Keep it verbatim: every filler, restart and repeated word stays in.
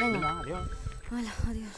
Venga, venga, adiós. Hola, adiós.